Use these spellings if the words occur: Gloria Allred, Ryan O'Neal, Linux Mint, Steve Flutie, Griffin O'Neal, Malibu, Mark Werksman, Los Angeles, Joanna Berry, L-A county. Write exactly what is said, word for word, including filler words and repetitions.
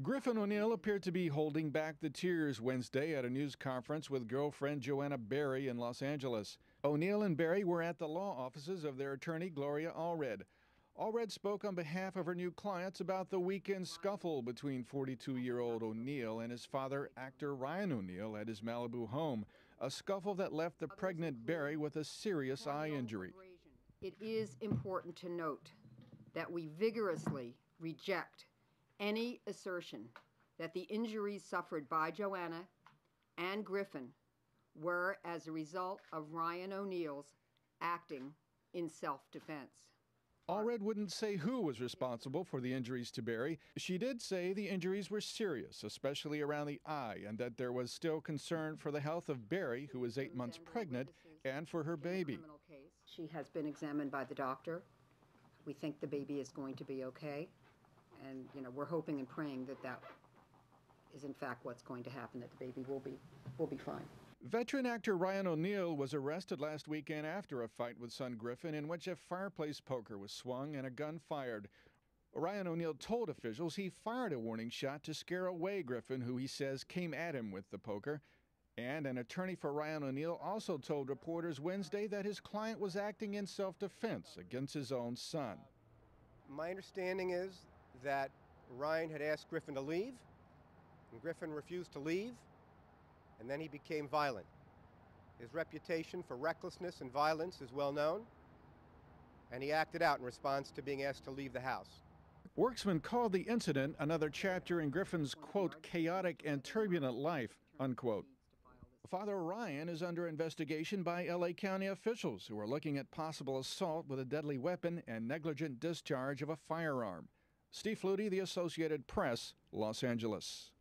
Griffin O'Neal appeared to be holding back the tears Wednesday at a news conference with girlfriend Joanna Berry in Los Angeles. O'Neal and Berry were at the law offices of their attorney, Gloria Allred. Allred spoke on behalf of her new clients about the weekend scuffle between forty-two-year-old O'Neal and his father, actor Ryan O'Neal, at his Malibu home, a scuffle that left the pregnant Berry with a serious eye injury. It is important to note that we vigorously reject any assertion that the injuries suffered by Joanna and Griffin were as a result of Ryan O'Neal's acting in self-defense. Allred wouldn't say who was responsible for the injuries to Berry. She did say the injuries were serious, especially around the eye, and that there was still concern for the health of Berry, who is eight months pregnant, and for her baby. She has been examined by the doctor. We think the baby is going to be okay. And, you know, we're hoping and praying that that is, in fact, what's going to happen, that the baby will be, will be fine. Veteran actor Ryan O'Neal was arrested last weekend after a fight with son Griffin in which a fireplace poker was swung and a gun fired. Ryan O'Neal told officials he fired a warning shot to scare away Griffin, who he says came at him with the poker. And an attorney for Ryan O'Neal also told reporters Wednesday that his client was acting in self-defense against his own son. My understanding is that Ryan had asked Griffin to leave, and Griffin refused to leave, and then he became violent. His reputation for recklessness and violence is well known, and he acted out in response to being asked to leave the house. Werksman called the incident another chapter in Griffin's, quote, chaotic and turbulent life, unquote. Father Ryan is under investigation by L A County officials who are looking at possible assault with a deadly weapon and negligent discharge of a firearm. Steve Flutie, The Associated Press, Los Angeles.